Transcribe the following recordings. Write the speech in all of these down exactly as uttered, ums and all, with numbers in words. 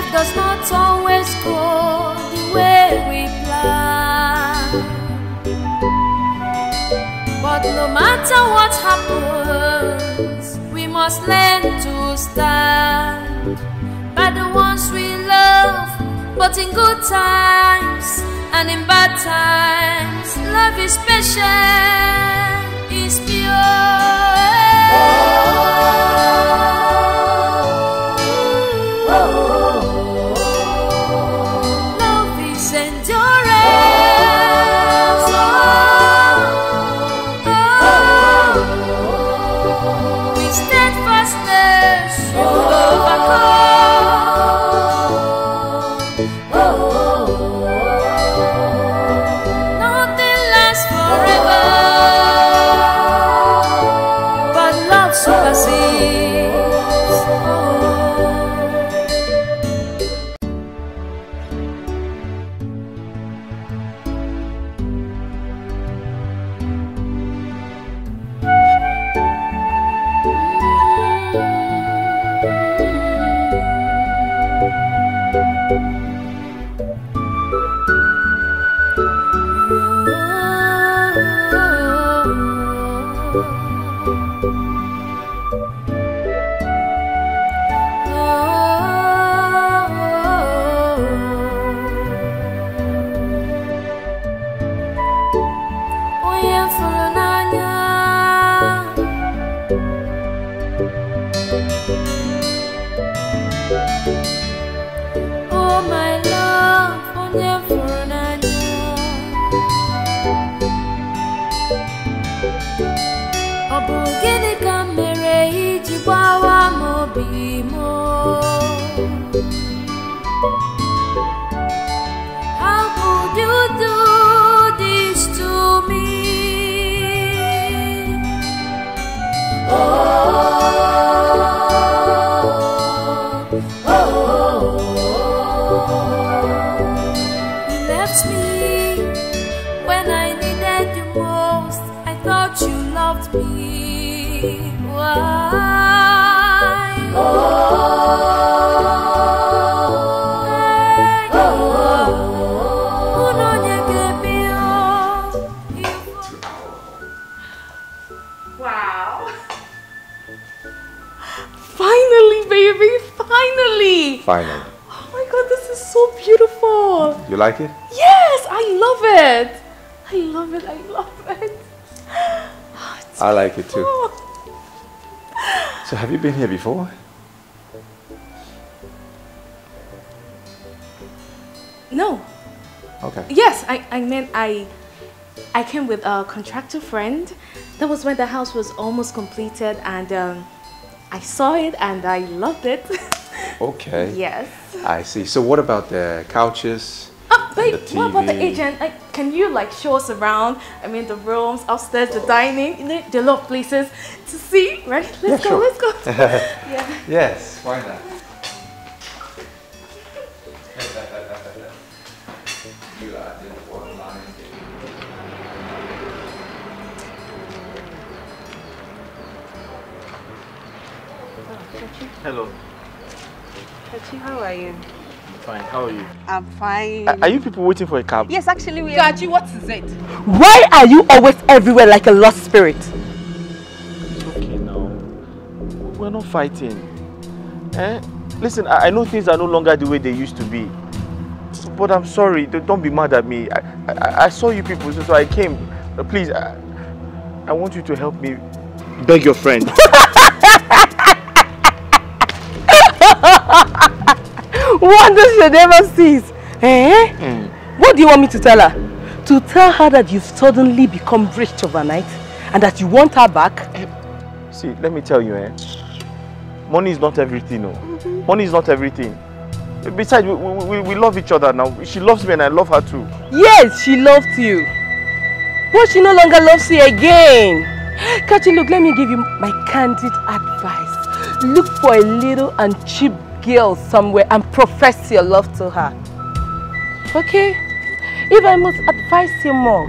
life does not always go the way we plan. But no matter what happens, we must learn to stand by the ones we love, but in good times and in bad times. Love is patient, is pure. Finally. Oh my god, this is so beautiful. You like it? Yes, I love it. I love it, I love it. Oh, I like it too. So have you been here before? No. Okay. Yes, I, I meant I, I came with a contractor friend. That was when the house was almost completed and um, I saw it and I loved it. Okay. Yes. I see. So what about the couches? Oh, babe, the T V? What about the agent? Like, can you like show us around? I mean, the rooms, upstairs, oh. the dining, there are a lot of places to see, right? Let's yeah, go, sure. let's go. Yeah. Yes, why not? Hello. Kachi, how are you? I'm fine. How are you? I'm fine. Are, are you people waiting for a cab? Yes, actually we are. Kachi, what is it? Why are you always everywhere like a lost spirit? It's okay now. We're not fighting. Eh? Listen, I, I know things are no longer the way they used to be. But I'm sorry. Don't be mad at me. I, I, I saw you people, so, so I came. Please, I, I want you to help me beg your friend. Wonders she never sees. Eh? Mm. What do you want me to tell her? To tell her that you've suddenly become rich overnight and that you want her back? See, let me tell you, eh? Money is not everything, no. Mm-hmm. Money is not everything. Besides, we, we, we love each other now. She loves me and I love her too. Yes, she loved you. But she no longer loves you again. Kachi, look, let me give you my candid advice. Look for a little and cheap girl somewhere and profess your love to her. Okay? If I must advise you more,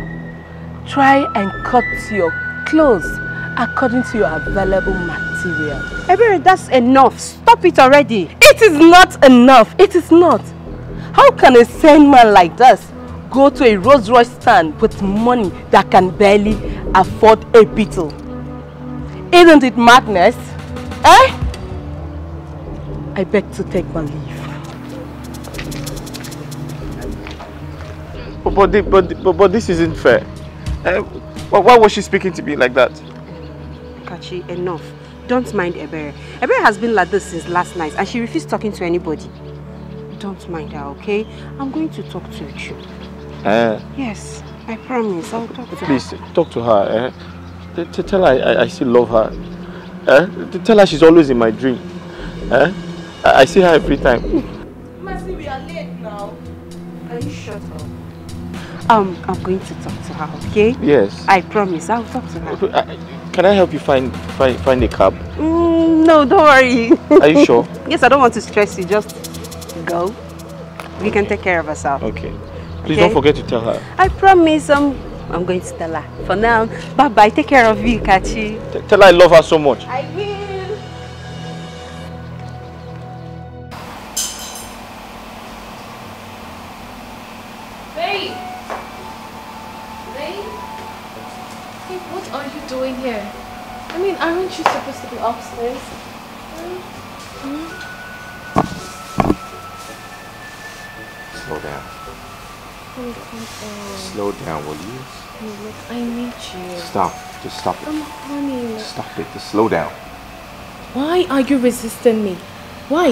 try and cut your clothes according to your available mat. material. Ebere, that's enough. Stop it already. It is not enough. It is not. How can a sane man like this go to a Rolls Royce stand with money that can barely afford a beetle? Isn't it madness? Eh? I beg to take my leave. But, but, but, but, but this isn't fair. Uh, why was she speaking to me like that? Kachi, enough. Don't mind Ebere. Ebere has been like this since last night and she refused talking to anybody. Don't mind her, okay? I'm going to talk to you. Uh, yes, I promise. I'll talk to her. Please, talk to her. Eh? Tell her I, I still love her. Eh? Tell her she's always in my dream. Eh? I see her every time. Mercy, we are late now. Can you shut up? Um, I'm going to talk to her, okay? Yes. I promise, I'll talk to her. I, can I help you find find, find a cab? Mm, no, don't worry. Are you sure? Yes, I don't want to stress you. Just go. We okay. can take care of ourselves. Okay. Please okay? don't forget to tell her. I promise. Um, I'm going to tell her. For now, bye-bye. Take care of you, Kachi. T tell her I love her so much. I will. Aren't you supposed to be upstairs? Mm-hmm. Slow down. Oh, slow down, will you? Oh, look, I need you. Stop. Just stop it. I'm honey. Stop it. Just slow down. Why are you resisting me? Why?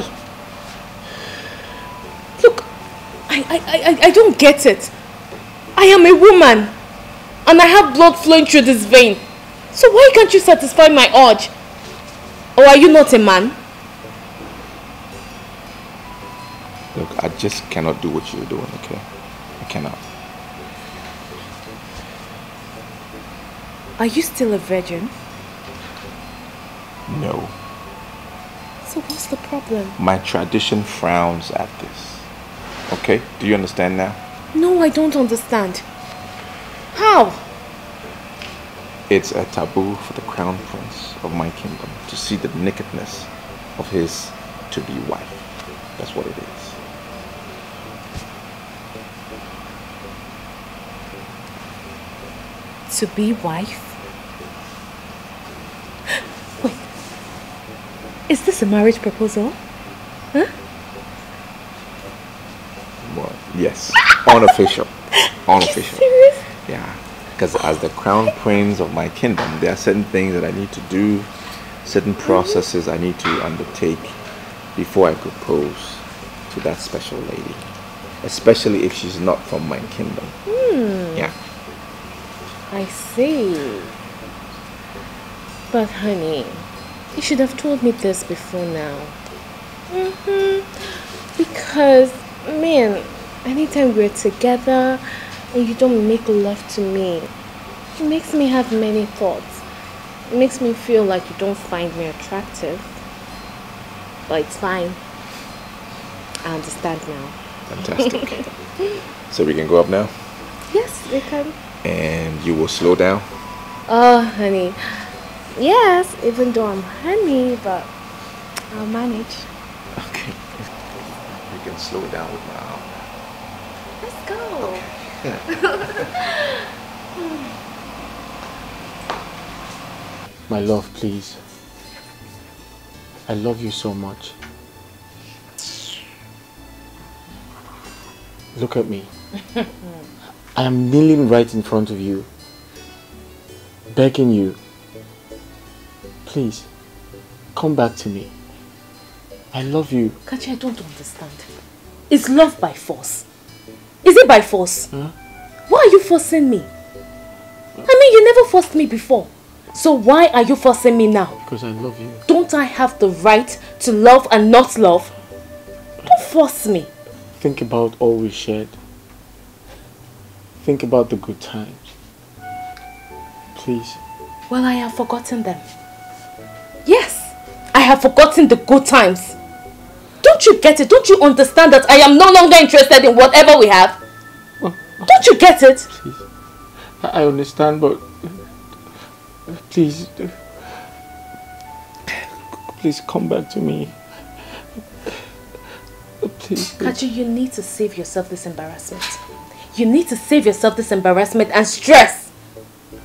Look, I, I, I, I don't get it. I am a woman. And I have blood flowing through this vein. So why can't you satisfy my urge? Or are you not a man? Look, I just cannot do what you're doing, okay? I cannot. Are you still a virgin? No. So what's the problem? My tradition frowns at this. Okay? Do you understand now? No, I don't understand. How? It's a taboo for the crown prince of my kingdom to see the nakedness of his to-be wife. That's what it is. To-be wife? Wait. Is this a marriage proposal? Huh? Well, yes. Unofficial. Unofficial. Are you serious? Yeah. Because as the crown prince of my kingdom, there are certain things that I need to do, certain processes I need to undertake before I propose to that special lady, especially if she's not from my kingdom. Hmm. Yeah. I see. But honey, you should have told me this before now. Mm-hmm. Because, man, anytime we're together, and you don't make love to me, it makes me have many thoughts. It makes me feel like you don't find me attractive. But it's fine. I understand now. Fantastic. So we can go up now? Yes, we can. And you will slow down? Oh, honey. Yes, even though I'm honey, but I'll manage. Okay. You can slow down with my arm. Let's go. Okay. Yeah. My love, please. I love you so much. Look at me. I am kneeling right in front of you, begging you. Please, come back to me. I love you. Kachi, I don't understand. It's love by force. Is it by force? Huh? Why are you forcing me? I mean, you never forced me before. So why are you forcing me now? Because I love you. Don't I have the right to love and not love? Don't force me. Think about all we shared. Think about the good times. Please. Well, I have forgotten them. Yes, I have forgotten the good times. Don't you get it? Don't you understand that I am no longer interested in whatever we have? Oh, oh, don't you get it? Please. I understand, but please. Please come back to me. Please, please. Kachi, you need to save yourself this embarrassment. You need to save yourself this embarrassment and stress.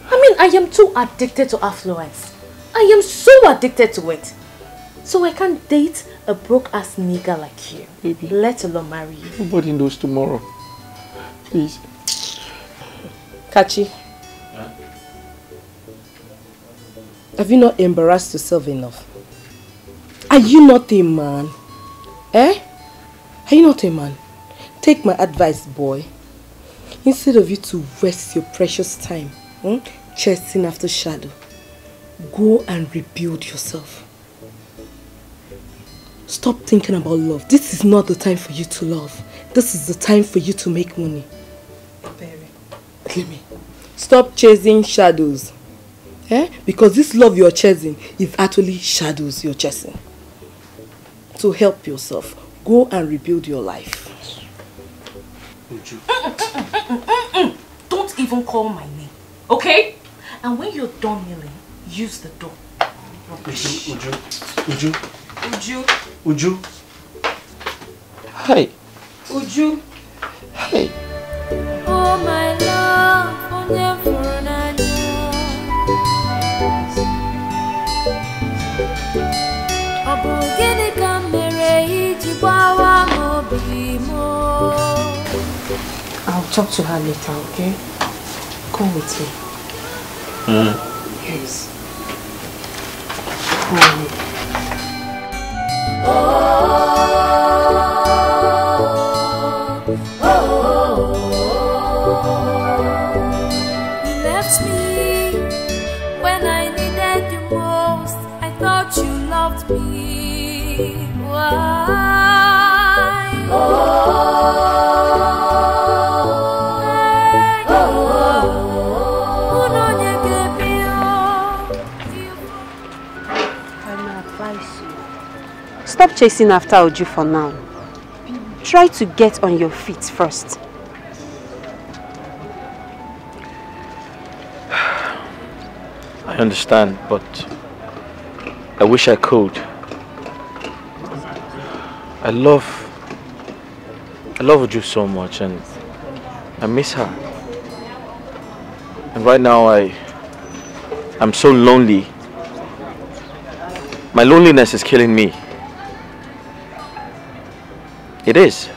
I mean, I am too addicted to affluence. I am so addicted to it. So I can't date a broke-ass nigga like you. Baby. Let alone marry you. Nobody knows tomorrow. Please. Kachi. Huh? Have you not embarrassed yourself enough? Are you not a man? Eh? Are you not a man? Take my advice, boy. Instead of you to waste your precious time, hmm, chasing after shadow, go and rebuild yourself. Stop thinking about love. This is not the time for you to love. This is the time for you to make money. Baby. Give me. Stop chasing shadows. Eh? Because this love you're chasing is actually shadows you're chasing. So help yourself. Go and rebuild your life. Mm, mm, mm, mm, mm, mm. Don't even call my name. Okay? And when you're done kneeling, use the door. Uju, Uju, Uju. Uju. Uju. Hi. Uju. Hi. Oh my love, I'll never run out of I'll talk to her later, okay? Come with me. Mm. Yes. Come with me. Oh, oh, oh, oh. You left me when I needed you most. I thought you loved me. Why? Oh. Stop chasing after Uju for now. Try to get on your feet first. I understand, but I wish I could. I love, I love Uju so much, and I miss her. And right now, I, I'm so lonely. My loneliness is killing me. It is.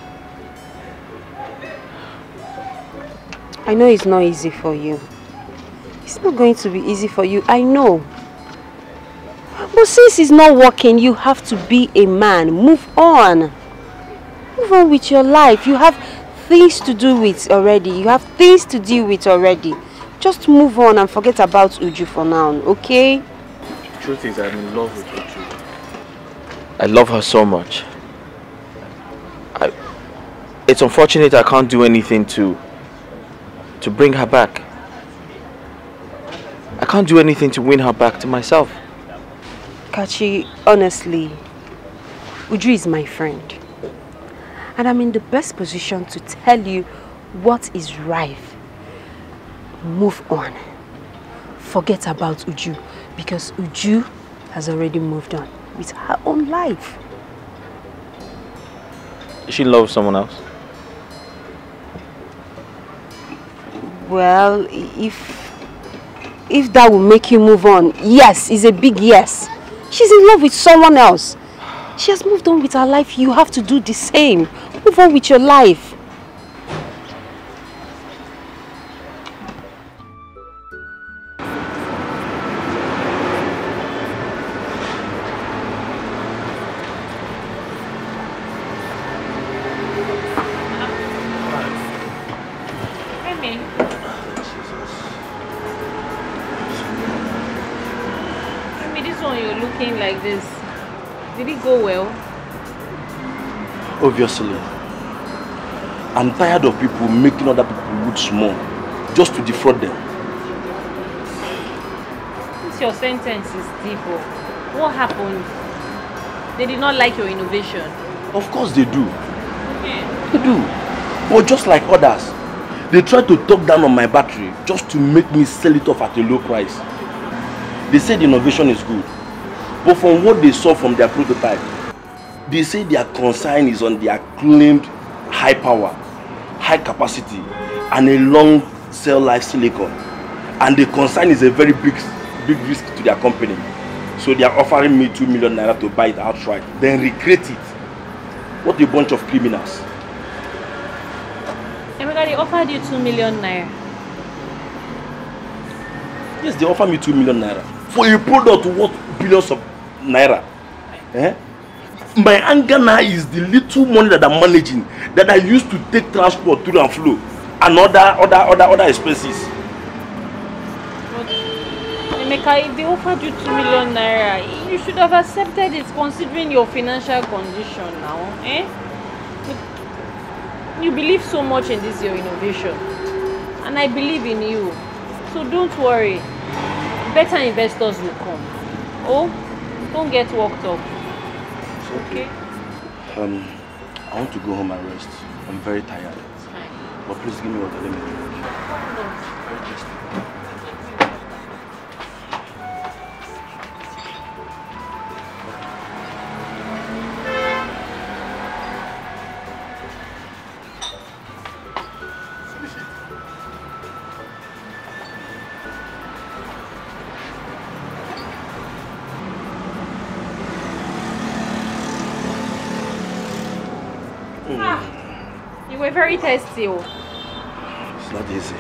I know it's not easy for you. It's not going to be easy for you, I know. But since it's not working, you have to be a man. Move on. Move on with your life. You have things to do with already. You have things to deal with already. Just move on and forget about Uju for now, okay? The truth is, I'm in love with Uju. I love her so much. I, it's unfortunate I can't do anything to to bring her back. I can't do anything to win her back to myself. Kachi, honestly, Uju is my friend. And I'm in the best position to tell you what is rife. Move on. Forget about Uju, because Uju has already moved on with her own life. She loves someone else? Well, if... If that will make you move on, yes, is a big yes. She's in love with someone else. She has moved on with her life. You have to do the same. Move on with your life. Obviously, I'm tired of people making other people look small just to defraud them. Since your sentence is deeper, what happened? They did not like your innovation. Of course they do. Okay. They do. But just like others, they tried to talk down on my battery just to make me sell it off at a low price. They said innovation is good, But from what they saw from their prototype, they say their concern is on their claimed high power, high capacity, and a long cell life silicon. And the concern is a very big, big risk to their company. So they are offering me two million naira to buy it outright, then recreate it. What a bunch of criminals! Everybody offered you two million naira. Yes, they offered me two million naira for a product worth billions of naira. Eh? My anger now is the little money that I'm managing, that I used to take transport through and flow, and other, other, other, other expenses. Meka, if they offered you two million naira, you should have accepted it considering your financial condition now. Eh? You believe so much in this, your innovation. And I believe in you. So don't worry. Better investors will come. Oh, don't get worked up. It's okay. okay? Um, I want to go home and rest. I'm very tired. It's fine. But please give me water. Let me drink. No. Very tasty. It's not easy.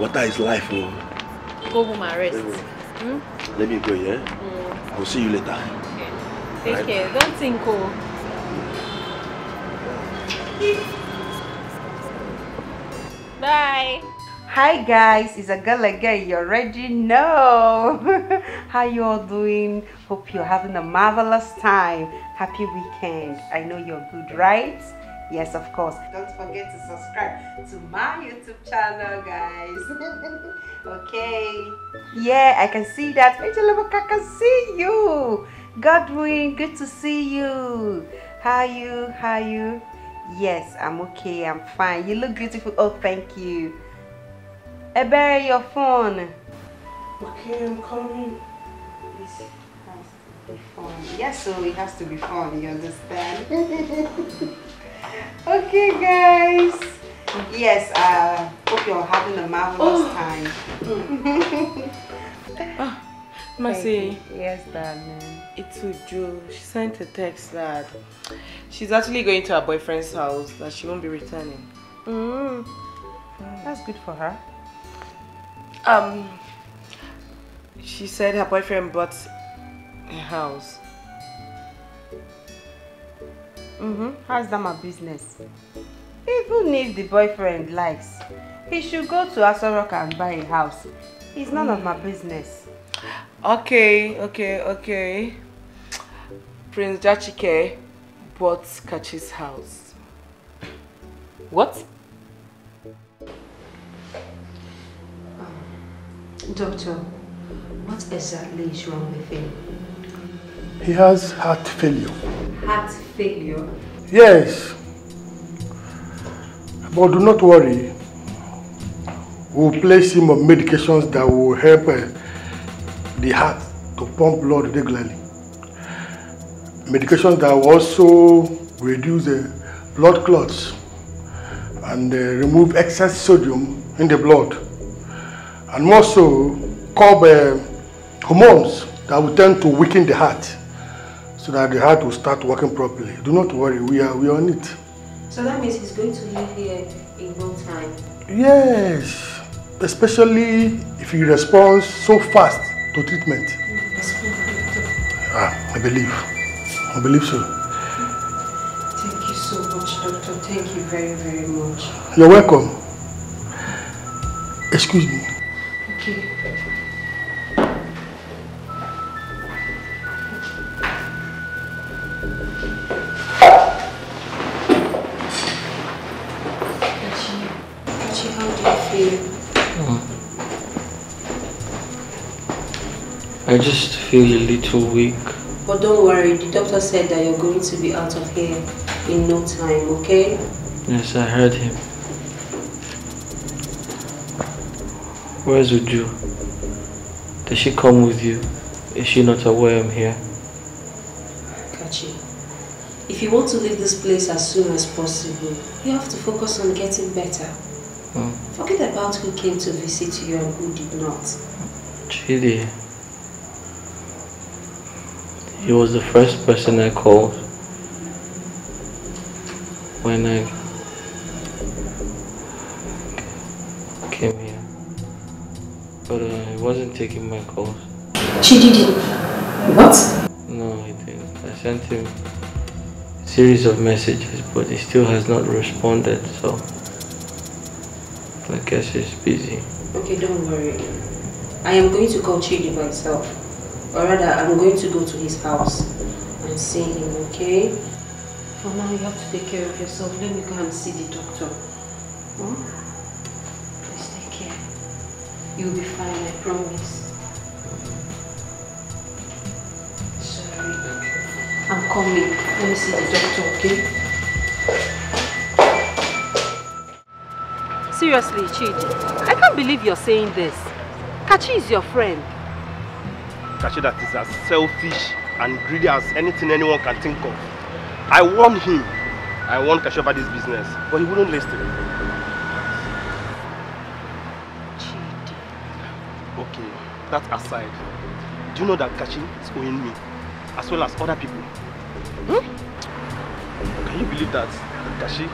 Water is life. Oh. Go home and rest. Hmm? Let me go, yeah? Mm. I'll see you later. Okay. Take right. care. Don't think, oh. Bye. Hi, guys. It's a girl again. You already know. How you all doing? Hope you're having a marvelous time. Happy weekend. I know you're good, right? Yes, of course. Don't forget to subscribe to my YouTube channel, guys. Okay. Yeah, I can see that. I can see you. Godwin, good to see you. How are you? How are you? Yes, I'm okay. I'm fine. You look beautiful. Oh, thank you. Ebere, your phone. Okay, I'm coming. Please. Be fun. Yes, so it has to be fun, you understand? Okay, guys. Yes, I uh, hope you're having a marvelous oh. time. Oh, Masi. Yes, darling. It's Uju. She sent a text that she's actually going to her boyfriend's house, that she won't be returning. Mm. Mm. That's good for her. Um, she said her boyfriend bought a house. Mm-hmm. How's that my business? Even if the boyfriend likes, he should go to Asorok and buy a house. It's none mm. of my business. Okay, okay, okay. Prince Jachike bought Kachi's house. What? Um, doctor, what exactly is wrong with him? He has heart failure. Heart failure? Yes. But do not worry. We'll place him on medications that will help uh, the heart to pump blood regularly. Medications that will also reduce the uh, blood clots and uh, remove excess sodium in the blood. And also curb uh, hormones that will tend to weaken the heart, so that the heart will start working properly. Do not worry, we are, we are on it. So that means he's going to live here in no time? Yes, especially if he responds so fast to treatment. Mm-hmm. Ah, I believe. I believe so. Thank you so much, doctor. Thank you very, very much. You're welcome. Excuse me. Okay. I just feel a little weak. But don't worry, the doctor said that you're going to be out of here in no time, okay? Yes, I heard him. Where's Uju? Does she come with you? Is she not aware I'm here? Kachi, if you want to leave this place as soon as possible, you have to focus on getting better. Hmm. Forget about who came to visit you and who did not. Chidi, he was the first person I called when I came here, but uh, he wasn't taking my calls. Chidi didn't. What? No, he didn't. I sent him a series of messages, but he still has not responded, so I guess he's busy. Okay, don't worry. I am going to call Chidi myself, or rather, I'm going to go to his house and see him, okay? For now, you have to take care of yourself. Let me go and see the doctor. Hmm? You'll be fine, I promise. Sorry. I'm coming. Let me see the doctor, okay? Seriously, Chidi, I can't believe you're saying this. Kachi is your friend. Kachi that is as selfish and greedy as anything anyone can think of. I warned him. I warned Kachi about this business, but he wouldn't listen. That aside, do you know that Kachi is owing me, as well as other people? Hmm? Can you believe that Kachi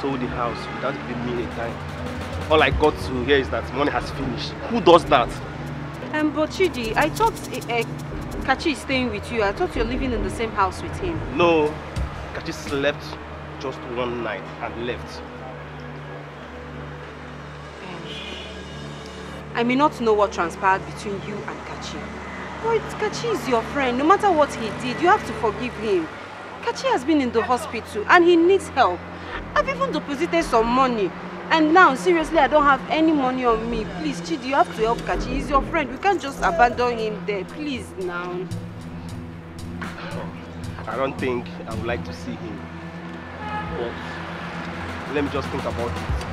sold the house without giving me a dime? All I got to hear is that money has finished. Who does that? Um, but Chidi, I thought uh, Kachi is staying with you. I thought you're living in the same house with him. No, Kachi slept just one night and left. I may not know what transpired between you and Kachi, but Kachi is your friend. No matter what he did, you have to forgive him. Kachi has been in the hospital and he needs help. I've even deposited some money, and now, seriously, I don't have any money on me. Please, Chidi, you have to help Kachi. He's your friend. We can't just abandon him there. Please, now. I don't think I would like to see him. But let me just think about it.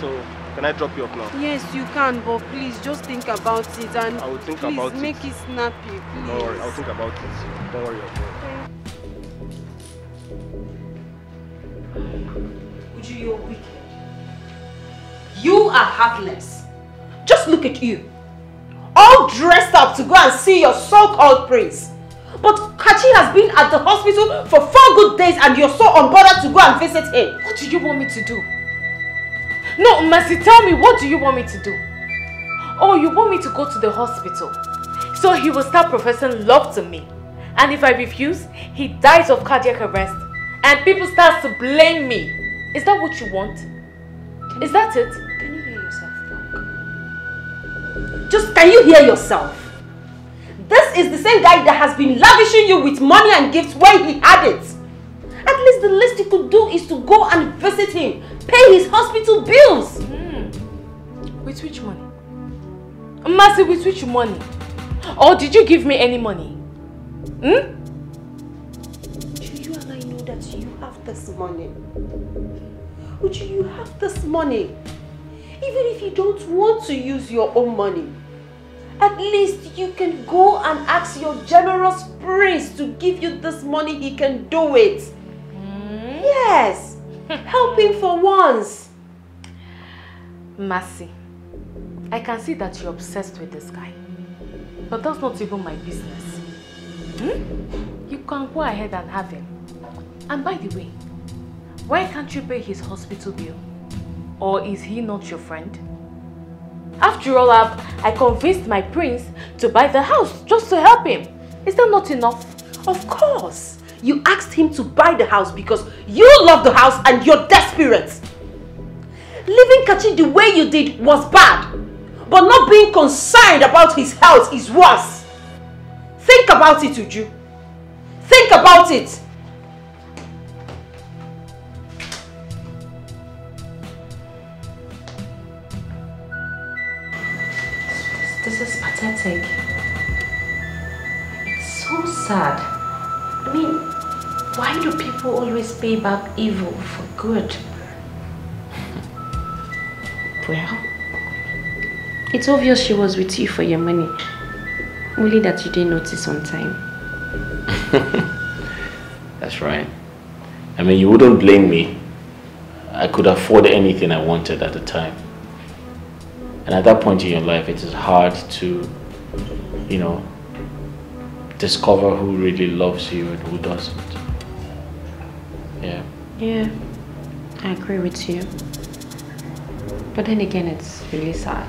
So, can I drop you up now? Yes, you can, but please just think about it and I will think please about make it. it snappy, please. Don't worry, I will think about it. Don't worry about it. Uju, you're wicked. You are heartless. Just look at you. All dressed up to go and see your so-called prince. But Kachi has been at the hospital for four good days and you're so unbothered to go and visit him. What do you want me to do? No, Mercy, tell me, what do you want me to do? Oh, you want me to go to the hospital so he will start professing love to me. And if I refuse, he dies of cardiac arrest and people start to blame me. Is that what you want? Can Is that it? Can you hear yourself talk? Just can you hear yourself? This is the same guy that has been lavishing you with money and gifts when he had it. At least the least you could do is to go and visit him. Pay his hospital bills! Mm. With which money? Masi, with which money? Or did you give me any money? Hmm? Uju, you and I know that you have this money. Uju, you have this money. Even if you don't want to use your own money, at least you can go and ask your generous prince to give you this money. He can do it. Mm. Yes! Helping for once. Mercy, I can see that you're obsessed with this guy. But that's not even my business. Hmm? You can go ahead and have him. And by the way, why can't you pay his hospital bill? Or is he not your friend? After all, I've, I convinced my prince to buy the house just to help him. Is that not enough? Of course. You asked him to buy the house because you love the house and you're desperate. Leaving Kachi the way you did was bad, but not being concerned about his health is worse. Think about it, Uju. Think about it. This is pathetic. It's so sad. I mean, why do people always pay back evil for good? Well, it's obvious she was with you for your money. Only that you didn't notice on time. That's right. I mean, you wouldn't blame me. I could afford anything I wanted at the time. And at that point in your life, it is hard to, you know, discover who really loves you and who doesn't. Yeah. Yeah, I agree with you. But then again, it's really sad.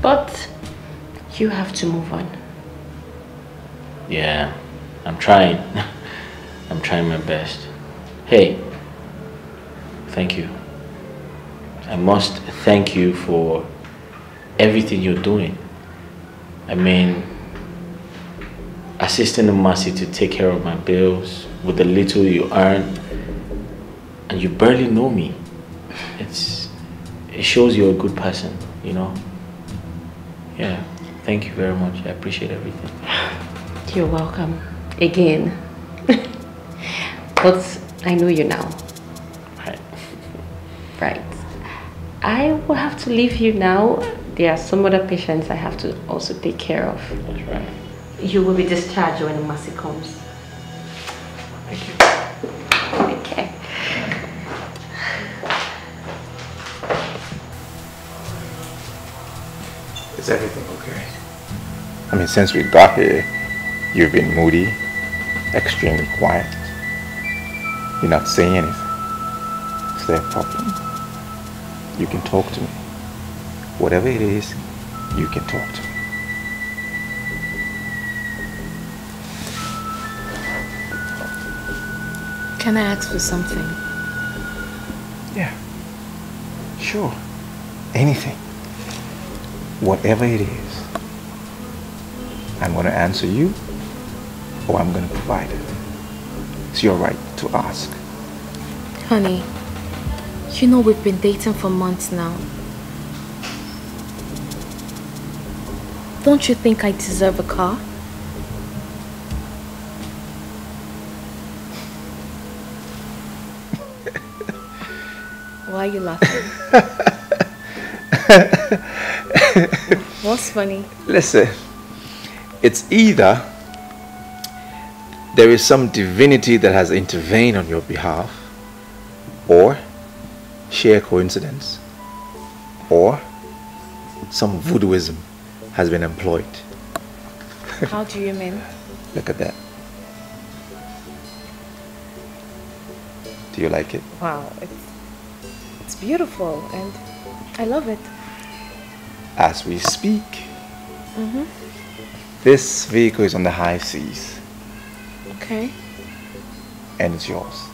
But you have to move on. Yeah, I'm trying. I'm trying my best. Hey, thank you. I must thank you for everything you're doing. I mean, assisting Masi to take care of my bills with the little you earn, and you barely know me. It's, it shows you're a good person, you know? Yeah, thank you very much. I appreciate everything. You're welcome. Again. But I know you now. Right. Right. I will have to leave you now. There are some other patients I have to also take care of. That's right. You will be discharged when Mercy comes. Thank you. Okay. Is everything okay? I mean, since we got here, you've been moody, extremely quiet. You're not saying anything. Is there a problem? You can talk to me. Whatever it is, you can talk to me. Can I ask for something? Yeah. Sure. Anything. Whatever it is. I'm going to answer you, or I'm going to provide it. It's your right to ask. Honey. You know, we've been dating for months now. Don't you think I deserve a car? Why are you laughing? What's funny? Listen, it's either there is some divinity that has intervened on your behalf, or sheer coincidence, or some voodooism has been employed. How do you mean? Look at that. Do you like it? Wow, it's, it's beautiful and I love it. As we speak, mm-hmm. This vehicle is on the high seas. Okay. And it's yours.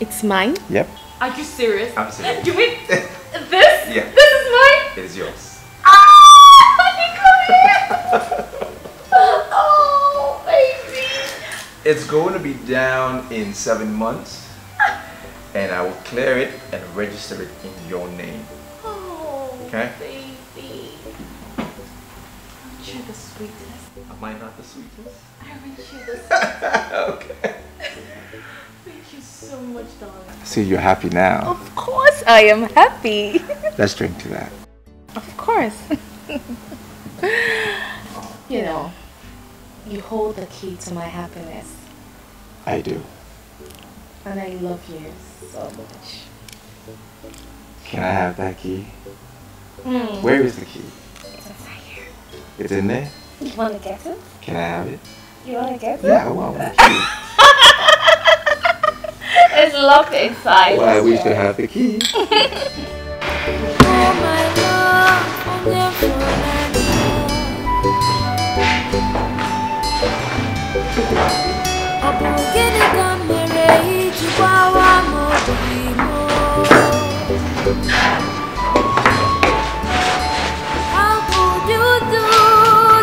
It's mine? Yep. Are you serious? I'm serious. You mean this? Yeah. This is mine? It is yours. Ah! You come here! Oh, baby! It's going to be down in seven months. And I will clear it and register it in your name. Oh, okay? Baby. Aren't you the sweetest? Am I not the sweetest? Aren't you the sweetest? Okay. Thank you so much, darling. See, you're happy now. Of course I am happy. Let's drink to that. Of course. You know, you hold the key to my happiness. I do. And I love you so much. Can I have that key? Mm. Where is the key? It's inside here. It's in there? You want to get it? Can I have it? You want to get it? Yeah, I want it. It's locked inside. Well, I wish I had the key. How could you do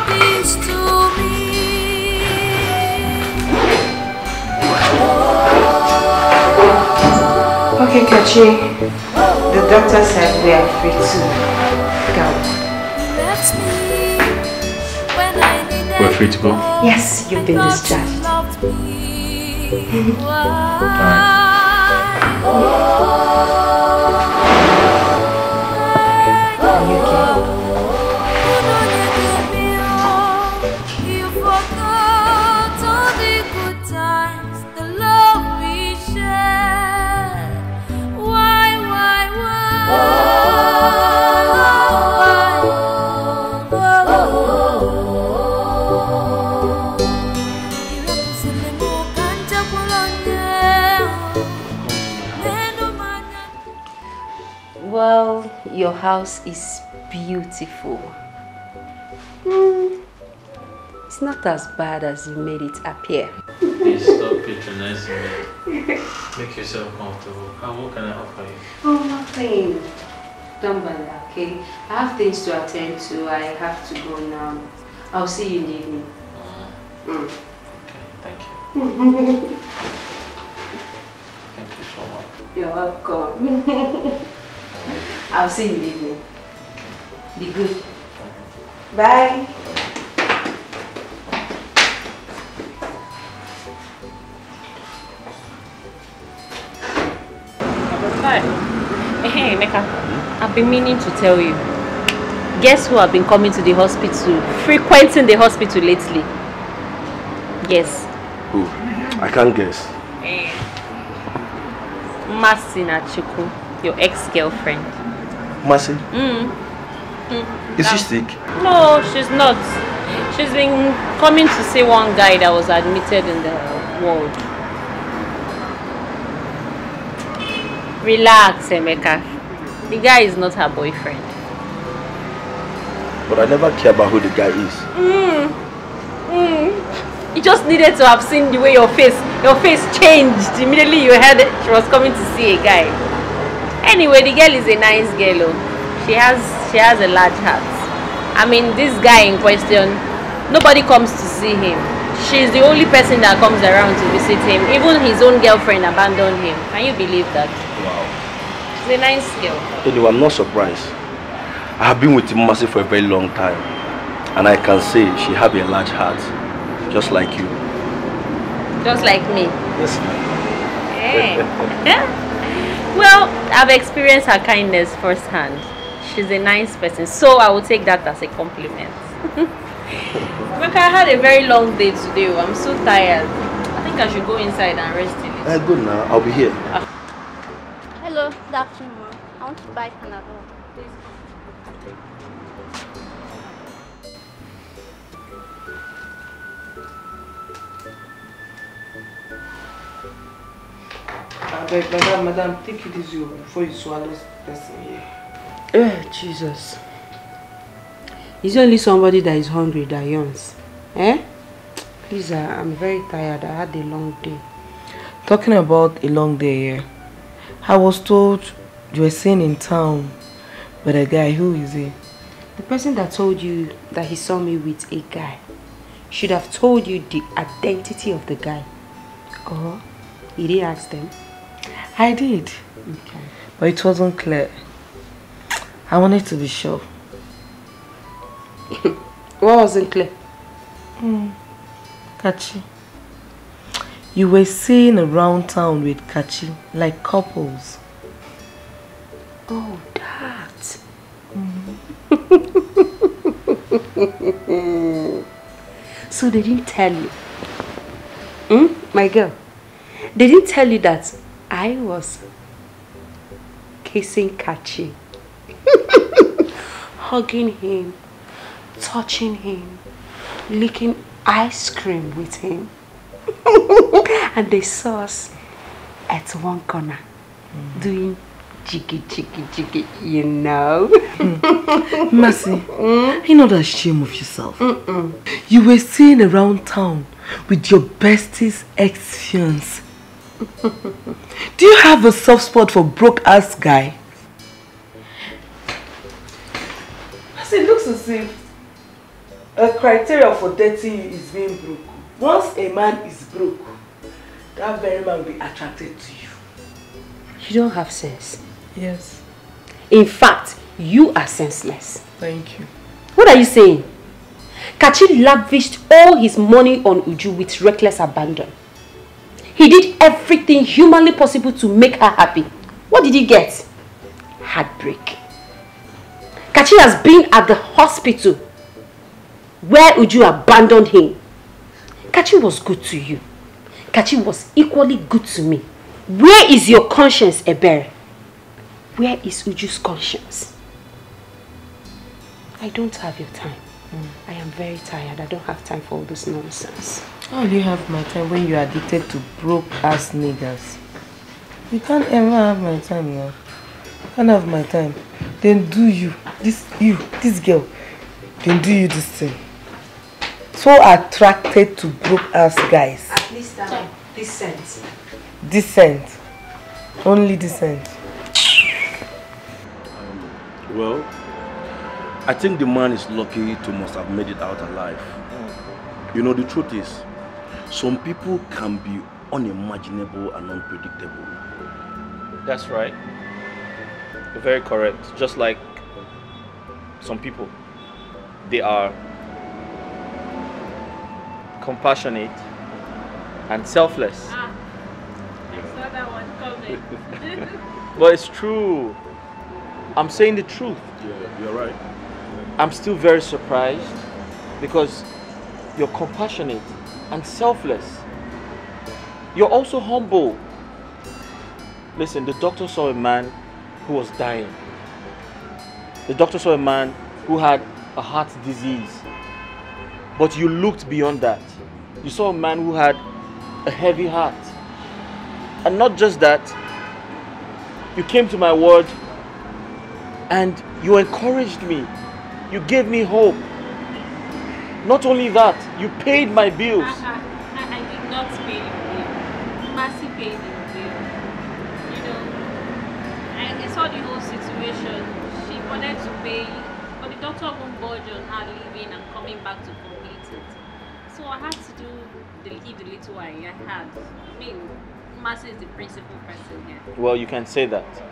this to me? Okay, Kachi, the doctor said we are free to go. We're free to go? Yes, you've been discharged. Alright. Are you okay? Well, your house is beautiful. Mm, it's not as bad as you made it appear. Please stop patronizing me. Make yourself comfortable. And what can I offer you? Oh, nothing. Don't bother, okay? I have things to attend to. I have to go now. I'll see you in the evening. Mm. Okay, thank you. Thank you so much. You're welcome. I'll see you in the evening. Be good. Bye. Hey, Nneka, I've been meaning to tell you. Guess who I've been coming to the hospital, frequenting the hospital lately? Guess. Who? I can't guess. Hey. Masi Nachuku, your ex-girlfriend. Masi? Mm. Mm. Is she sick? No, she's not. She's been coming to see one guy that was admitted in the ward. Relax, Emeka. The guy is not her boyfriend. But I never care about who the guy is. Mm. Mm. You just needed to have seen the way your face, your face changed immediately you heard she was coming to see a guy. Anyway, the girl is a nice girl. She has, she has a large heart. I mean, this guy in question, nobody comes to see him. She's the only person that comes around to visit him. Even his own girlfriend abandoned him. Can you believe that? Wow. She's a nice girl. Anyway, I'm not surprised. I have been with Masi for a very long time. And I can say she has a large heart. Just like you. Just like me? Yes. Hey. Well, I've experienced her kindness firsthand. She's a nice person. So I will take that as a compliment. Look, I had a very long day today. I'm so tired. I think I should go inside and rest in it. Uh, good now. I'll be here. Uh. Hello, good afternoon. I want to buy Panadol, please. I beg, madam, madam, take it easy before you swallow this person here. Eh, Jesus. It's only somebody that is hungry that yawns. Eh? Please, uh, I'm very tired. I had a long day. Talking about a long day, yeah. I was told you were seen in town with a guy. Who is he? The person that told you that he saw me with a guy should have told you the identity of the guy. Oh? You didn't ask them? I did. Okay. But it wasn't clear. I wanted to be sure. What wasn't clear? Mm. Kachi. You were seen around town with Kachi, like couples. Oh, that. Mm. So they didn't tell you. Mm? My girl. They didn't tell you that I was kissing Kachi. Hugging him. Touching him, licking ice cream with him, and they saw us at one corner mm. doing jiggy, jiggy, jiggy, you know. Mm. Mercy, mm. you're not ashamed of yourself. Mm -mm. You were seen around town with your bestie's ex-fiance. Do you have a soft spot for broke-ass guy? Mercy, looks as if a criteria for dating you is being broke. Once a man is broke, that very man will be attracted to you. You don't have sense. Yes. In fact, you are senseless. Thank you. What are you saying? Kachi lavished all his money on Uju with reckless abandon. He did everything humanly possible to make her happy. What did he get? Heartbreak. Kachi has been at the hospital where Uju abandoned him. Kachi was good to you. Kachi was equally good to me. Where is your conscience, Ebere? Where is Uju's conscience? I don't have your time. Mm. I am very tired. I don't have time for all this nonsense. How do you have my time when you are addicted to broke ass niggas? You can't ever have my time now. Can't have my time. Then do you. This you, this girl. Then do you this thing. So attracted to broke ass guys. At least I'm decent. Decent. Only decent. Um, well, I think the man is lucky to must have made it out alive. You know, the truth is, some people can be unimaginable and unpredictable. That's right. You're very correct. Just like some people, they are compassionate and selfless. Ah, I saw that one coming. But it's true. I'm saying the truth. Yeah, you're right. I'm still very surprised because you're compassionate and selfless. You're also humble. Listen, the doctor saw a man who was dying. The doctor saw a man who had a heart disease. But you looked beyond that. You saw a man who had a heavy heart. And not just that, you came to my ward and you encouraged me. You gave me hope. Not only that, you paid my bills. I, I, I did not pay the bill. Masi paid the bill. You know, I, I saw the whole situation. She wanted to pay, but the doctor won't budge on her leaving and coming back to complete it. So I had to do the, the little I had. I mean, Masi is the principal person here. Well, you can say that.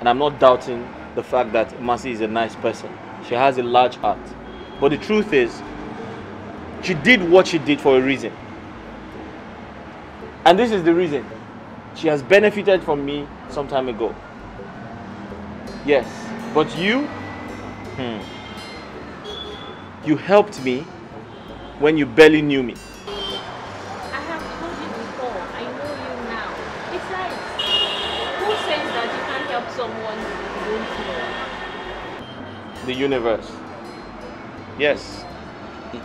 And I'm not doubting the fact that Masi is a nice person. She has a large heart. But the truth is, she did what she did for a reason. And this is the reason. She has benefited from me some time ago. Yes. But you, hmm, you helped me when you barely knew me. I have told you before. I know you now. Besides, who says that you can't help someone you don't know? The universe. Yes.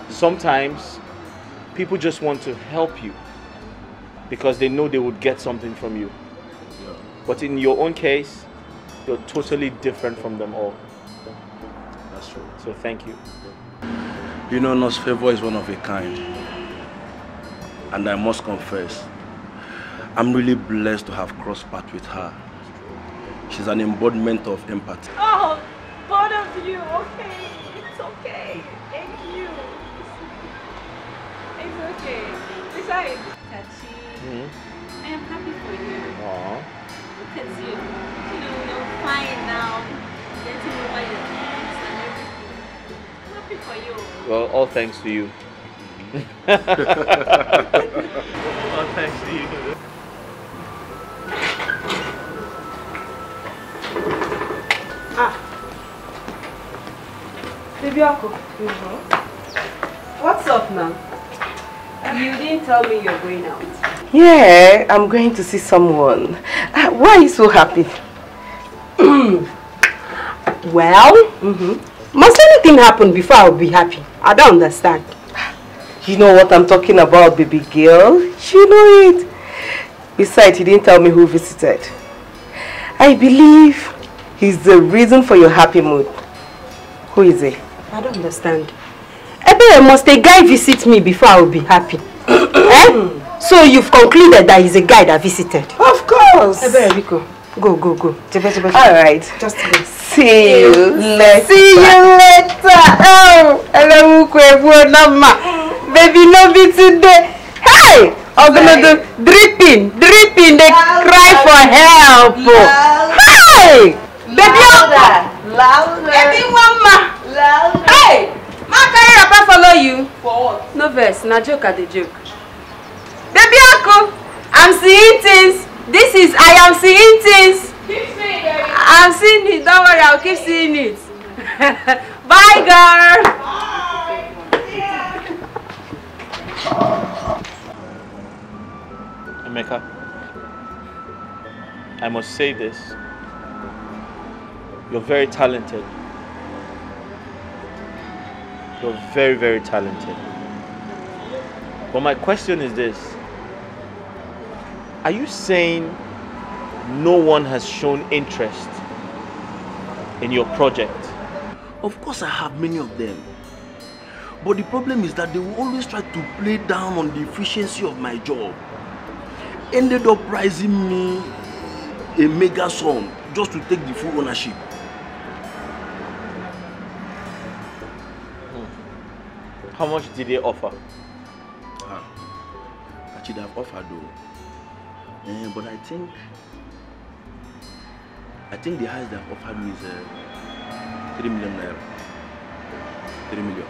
Sometimes people just want to help you because they know they would get something from you. Yeah. But in your own case, you're totally different from them all. That's true. So thank you. You know, Nosfervo is one of a kind. And I must confess, I'm really blessed to have crossed paths with her. She's an embodiment of empathy. Oh, both of you, okay. It's okay. Thank you. It's okay. Besides, Kachi, mm-hmm. I am happy for you. Aww. Look at you. You know, you're fine now. Getting over your things and everything. I'm happy for you. Well, all thanks to you. All thanks to you. Ah. Baby, mm-hmm. What's up now? You didn't tell me you're going out. Yeah, I'm going to see someone. Uh, why are you so happy? Well, mm-hmm. must anything happen before I'll be happy? I don't understand. You know what I'm talking about, baby girl. You know it. Besides, he didn't tell me who visited. I believe he's the reason for your happy mood. Who is he? I don't understand. Ebere, must a guy visit me before I will be happy? Eh? So you've concluded that he's a guy that visited? Of course! Ebere, we go. Go, go, go. Alright. Just go. See you later. See you later. Oh! Hello, baby, love me today. Hey! I'm gonna do dripping, dripping. They cry for help. Hey! Baby, louder. Baby, mama. Louder. Hey! How can you rapper follow you? For what? No verse, na joke at the joke. Baby Uncle, I'm seeing things. This is, I am seeing things. Keep seeing it. I'm seeing it, don't worry, I'll keep seeing it. Bye, girl. Bye. Yeah. Emeka, I must say this. You're very talented. You're very, very talented. But my question is this. Are you saying no one has shown interest in your project? Of course I have many of them. But the problem is that they will always try to play down on the efficiency of my job. Ended up pricing me a mega sum just to take the full ownership. Hmm. How much did they offer? Ah, actually, they have offered though. Uh, but I think, I think the highest they have offered me is uh, three million naira. Three million.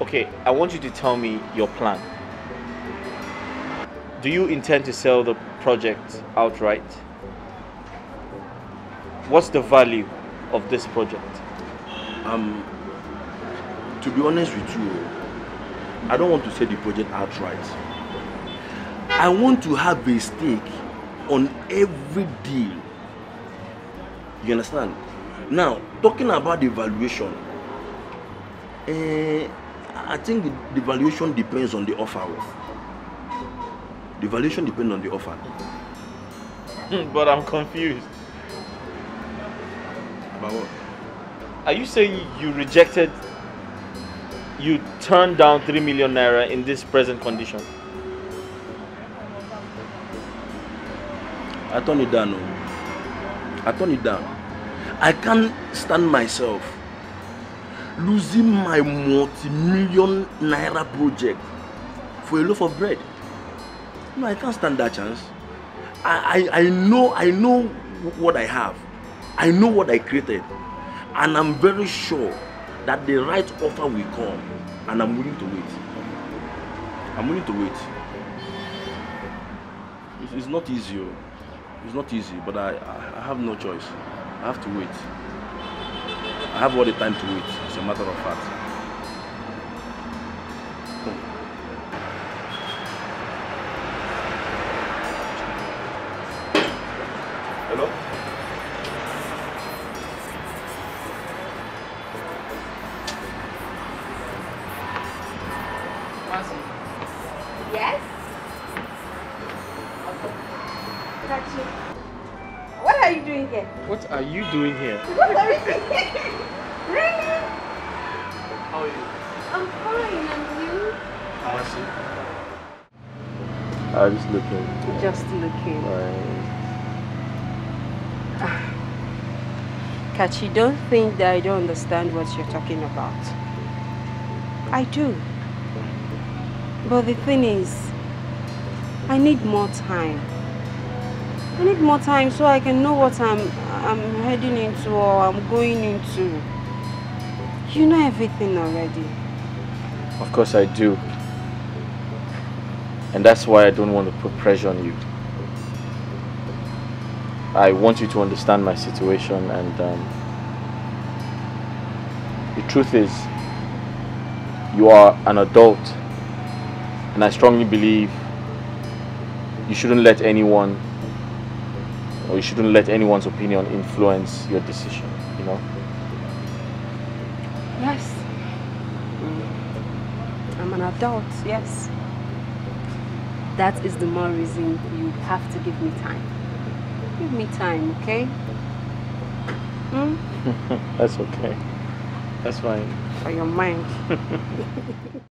Okay, I want you to tell me your plan. Do you intend to sell the project outright? What's the value of this project? Um, to be honest with you, I don't want to sell the project outright. I want to have a stake on every deal. You understand? Now, talking about the valuation, eh, I think the valuation depends on the offer. The valuation depends on the offer. But I'm confused. About what? Are you saying you rejected, you turned down three million naira in this present condition? I turned it down. I turned it down. I can't stand myself losing my multi-million naira project for a loaf of bread. No, I can't stand that chance. I, I, I know I know what I have. I know what I created. And I'm very sure that the right offer will come. And I'm willing to wait. I'm willing to wait. It's, it's not easy. It's not easy, but I, I have no choice. I have to wait. I have all the time to wait, as a matter of fact. Hello? Masi. Yes? Kachi. What are you doing here? What are you doing here? Really? How are you? I'm fine, and you? Masi. I'm just looking. Just looking. Right. Kachi, don't think that I don't understand what you're talking about. I do. But the thing is, I need more time. I need more time so I can know what I'm, I'm heading into or I'm going into. You know everything already. Of course I do. And that's why I don't want to put pressure on you. I want you to understand my situation, and um, the truth is, you are an adult, and I strongly believe you shouldn't let anyone, or you shouldn't let anyone's opinion influence your decision, you know? Yes. I'm an adult, yes. That is the more reason you have to give me time. Give me time, okay? Hmm? That's okay. That's fine. For your mind.